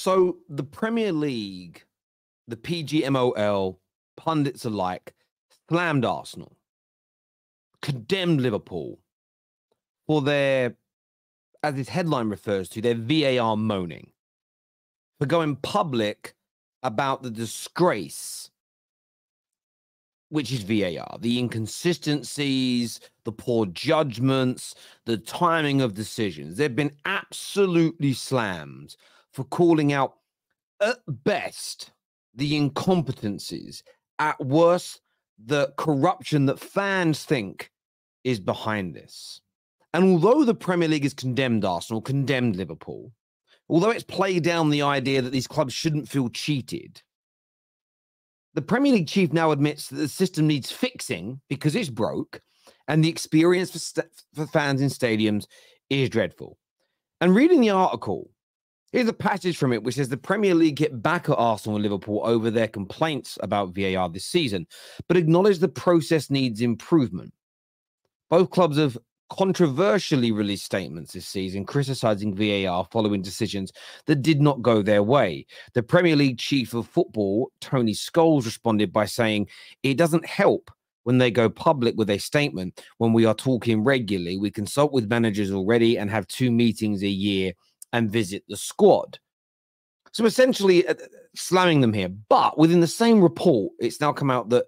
So the Premier League, the PGMOL, pundits alike, slammed Arsenal, condemned Liverpool for their, as this headline refers to, their VAR moaning, for going public about the disgrace, which is VAR, the inconsistencies, the poor judgments, the timing of decisions. They've been absolutely slammed for calling out, at best, the incompetencies, at worst, the corruption that fans think is behind this. And although the Premier League has condemned Arsenal, condemned Liverpool, although it's played down the idea that these clubs shouldn't feel cheated, the Premier League chief now admits that the system needs fixing because it's broke and the experience for fans in stadiums is dreadful. And reading the article, here's a passage from it which says the Premier League hit back at Arsenal and Liverpool over their complaints about VAR this season, but acknowledged the process needs improvement. Both clubs have controversially released statements this season criticizing VAR following decisions that did not go their way. The Premier League chief of football, Tony Scholes, responded by saying, "It doesn't help when they go public with a statement when we are talking regularly. We consult with managers already and have 2 meetings a year and visit the squad." So essentially slamming them here. But within the same report, it's now come out that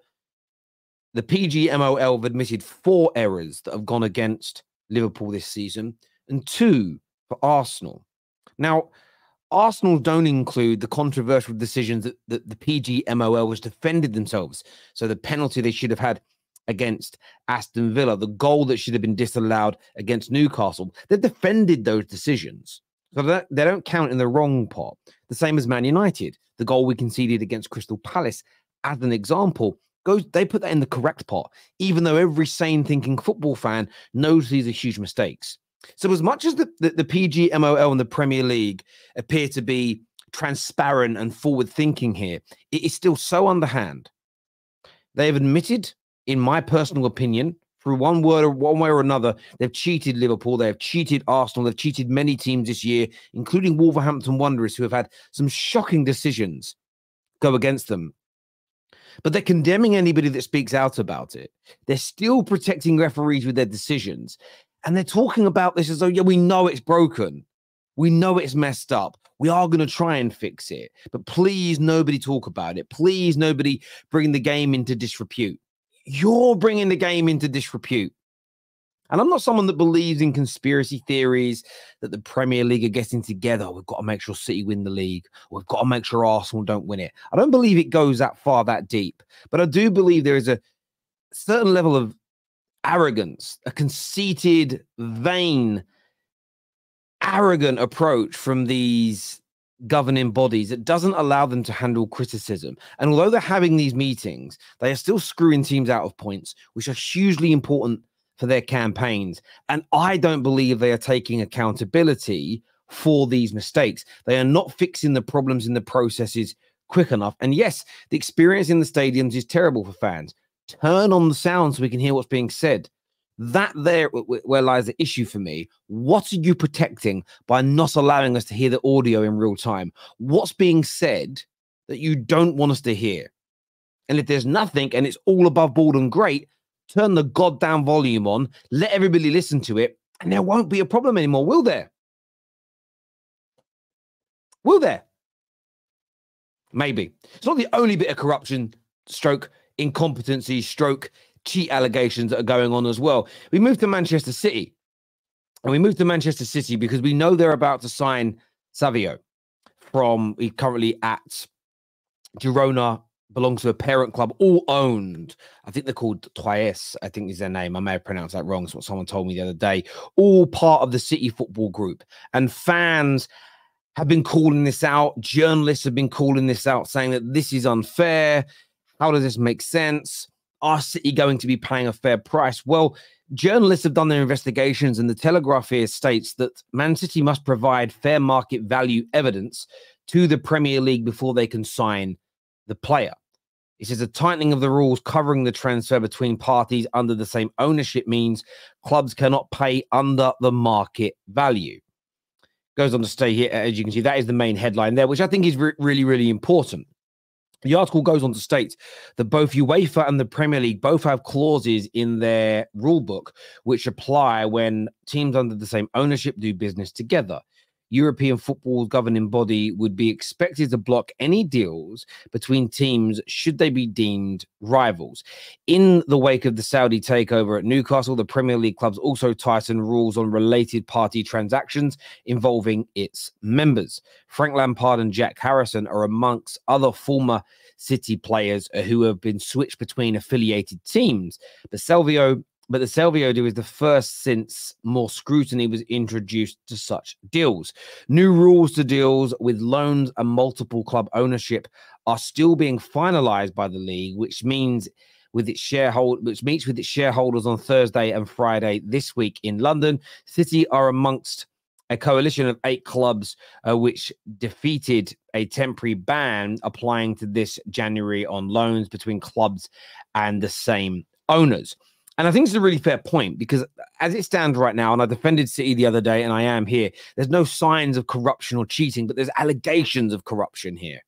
the PGMOL have admitted 4 errors that have gone against Liverpool this season and 2 for Arsenal. Now, Arsenal don't include the controversial decisions that the PGMOL has defended themselves. So the penalty they should have had against Aston Villa, the goal that should have been disallowed against Newcastle, they defended those decisions. So that they don't count in the wrong pot. The same as Man United, the goal we conceded against Crystal Palace, as an example, they put that in the correct pot, even though every sane-thinking football fan knows these are huge mistakes. So as much as the PGMOL and the Premier League appear to be transparent and forward-thinking here, it is still so underhand. They have admitted, in my personal opinion, through one word or one way or another, they've cheated Liverpool, they have cheated Arsenal, they've cheated many teams this year, including Wolverhampton Wanderers, who have had some shocking decisions go against them. But they're condemning anybody that speaks out about it. They're still protecting referees with their decisions. And they're talking about this as though, yeah, we know it's broken. We know it's messed up. We are going to try and fix it. But please, nobody talk about it. Please, nobody bring the game into disrepute. You're bringing the game into disrepute. And I'm not someone that believes in conspiracy theories that the Premier League are getting together. We've got to make sure City win the league. We've got to make sure Arsenal don't win it. I don't believe it goes that far, that deep. But I do believe there is a certain level of arrogance, a conceited, vain, arrogant approach from these governing bodies that doesn't allow them to handle criticism. And although they're having these meetings, they are still screwing teams out of points, which are hugely important for their campaigns. And I don't believe they are taking accountability for these mistakes. They are not fixing the problems in the processes quick enough. And yes, the experience in the stadiums is terrible for fans. Turn on the sound so we can hear what's being said. That there where lies the issue for me. What are you protecting by not allowing us to hear the audio in real time? What's being said that you don't want us to hear? And if there's nothing and it's all above board and great, turn the goddamn volume on, let everybody listen to it, and there won't be a problem anymore, will there? Will there? Maybe. It's not the only bit of corruption, stroke, incompetency, stroke, cheat allegations that are going on as well. We moved to Manchester City. And we moved to Manchester City because we know they're about to sign Savio from, he's currently at Girona, belongs to a parent club, all owned. I think they're called Troyes, I think is their name. I may have pronounced that wrong. It's what someone told me the other day. All part of the City Football Group. And fans have been calling this out. Journalists have been calling this out, saying that this is unfair. How does this make sense? Are City going to be paying a fair price? Well, journalists have done their investigations, and the Telegraph here states that Man City must provide fair market value evidence to the Premier League before they can sign the player. It says a tightening of the rules covering the transfer between parties under the same ownership means clubs cannot pay under the market value. Goes on to say here, as you can see, that is the main headline there, which I think is really important. The article goes on to state that both UEFA and the Premier League both have clauses in their rulebook which apply when teams under the same ownership do business together. European football's governing body would be expected to block any deals between teams should they be deemed rivals. In the wake of the Saudi takeover at Newcastle, the Premier League clubs also tightened rules on related party transactions involving its members. Frank Lampard and Jack Harrison are amongst other former City players who have been switched between affiliated teams. But the Savio deal is the first since more scrutiny was introduced to such deals. New rules to deals with loans and multiple club ownership are still being finalized by the league, which meets with its shareholders on Thursday and Friday this week in London. City are amongst a coalition of 8 clubs which defeated a temporary ban applying to this January on loans between clubs and the same owners. And I think it's a really fair point, because as it stands right now, and I defended City the other day, and I am here, there's no signs of corruption or cheating, but there's allegations of corruption here.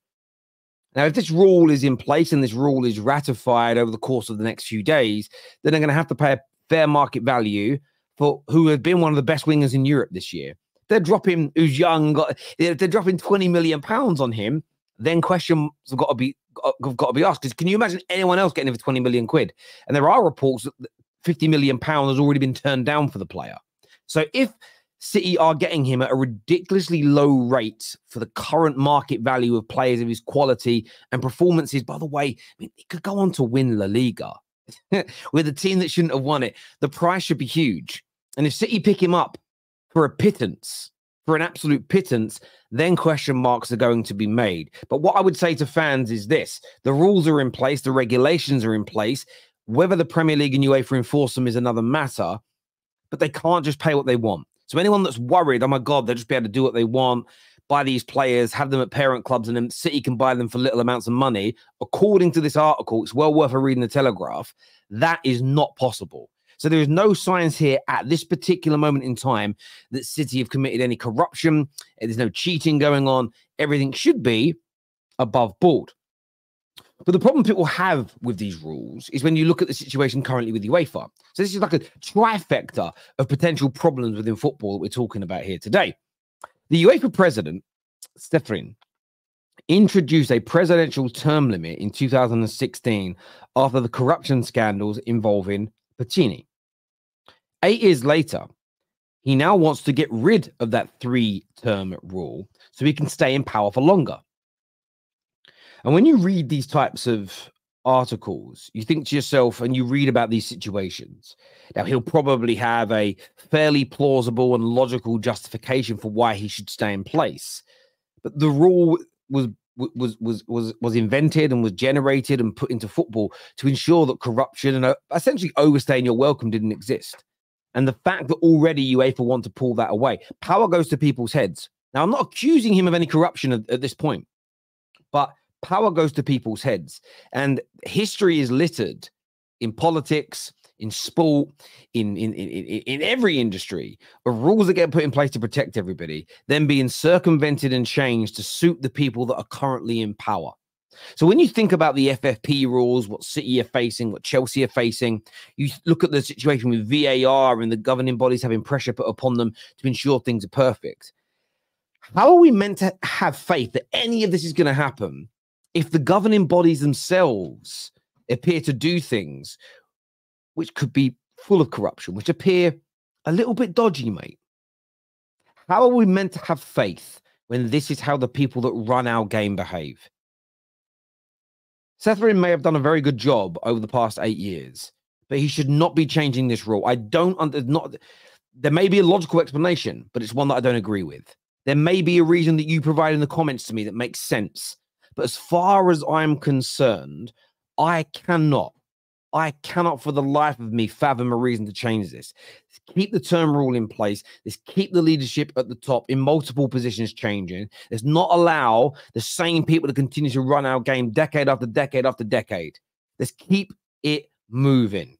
Now, if this rule is in place and this rule is ratified over the course of the next few days, then they're going to have to pay a fair market value for who have been one of the best wingers in Europe this year. They're dropping, who's young, they're dropping £20 million on him, then questions have got to be asked. Because can you imagine anyone else getting it for 20 million quid? And there are reports that £50 million has already been turned down for the player. So if City are getting him at a ridiculously low rate for the current market value of players of his quality and performances, by the way, I mean, he could go on to win La Liga with a team that shouldn't have won it. The price should be huge. And if City pick him up for a pittance, for an absolute pittance, then question marks are going to be made. But what I would say to fans is this: the rules are in place, the regulations are in place. Whether the Premier League and UEFA enforce them is another matter, but they can't just pay what they want. So anyone that's worried, oh my God, they'll just be able to do what they want, buy these players, have them at parent clubs, and then City can buy them for little amounts of money, according to this article, it's well worth a reading the Telegraph, that is not possible. So there is no signs here at this particular moment in time that City have committed any corruption. There's no cheating going on. Everything should be above board. But the problem people have with these rules is when you look at the situation currently with UEFA. So this is like a trifecta of potential problems within football that we're talking about here today. The UEFA president, Stefan, introduced a presidential term limit in 2016 after the corruption scandals involving Platini. 8 years later, he now wants to get rid of that 3-term rule so he can stay in power for longer. And when you read these types of articles, you think to yourself, and you read about these situations. Now, he'll probably have a fairly plausible and logical justification for why he should stay in place. But the rule was invented and was generated and put into football to ensure that corruption and essentially overstaying your welcome didn't exist. And the fact that already UEFA want to pull that away, power goes to people's heads. Now, I'm not accusing him of any corruption at this point, but power goes to people's heads. And history is littered in politics, in sport, in every industry, of rules that get put in place to protect everybody, then being circumvented and changed to suit the people that are currently in power. So when you think about the FFP rules, what City are facing, what Chelsea are facing, you look at the situation with VAR and the governing bodies having pressure put upon them to ensure things are perfect. How are we meant to have faith that any of this is going to happen if the governing bodies themselves appear to do things which could be full of corruption, which appear a little bit dodgy, mate? How are we meant to have faith when this is how the people that run our game behave? Seferin may have done a very good job over the past 8 years, but he should not be changing this rule. There may be a logical explanation, but it's one that I don't agree with. There may be a reason that you provide in the comments to me that makes sense. But as far as I'm concerned, I cannot for the life of me fathom a reason to change this. Let's keep the term rule in place. Let's keep the leadership at the top in multiple positions changing. Let's not allow the same people to continue to run our game decade after decade after decade. Let's keep it moving.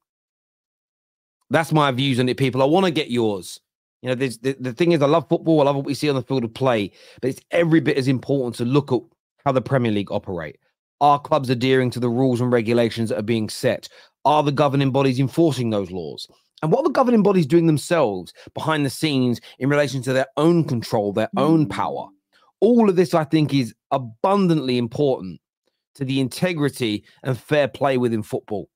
That's my views on it, people. I want to get yours. You know, there's the thing is, I love football. I love what we see on the field of play, but it's every bit as important to look at how the Premier League operate. Are clubs adhering to the rules and regulations that are being set? Are the governing bodies enforcing those laws? And what are the governing bodies doing themselves behind the scenes in relation to their own control, their own power? All of this, I think, is abundantly important to the integrity and fair play within football.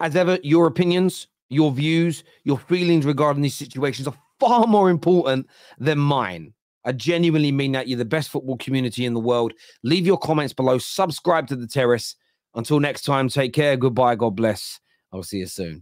As ever, your opinions, your views, your feelings regarding these situations are far more important than mine. I genuinely mean that. You're the best football community in the world. Leave your comments below. Subscribe to The Terrace. Until next time, take care. Goodbye. God bless. I'll see you soon.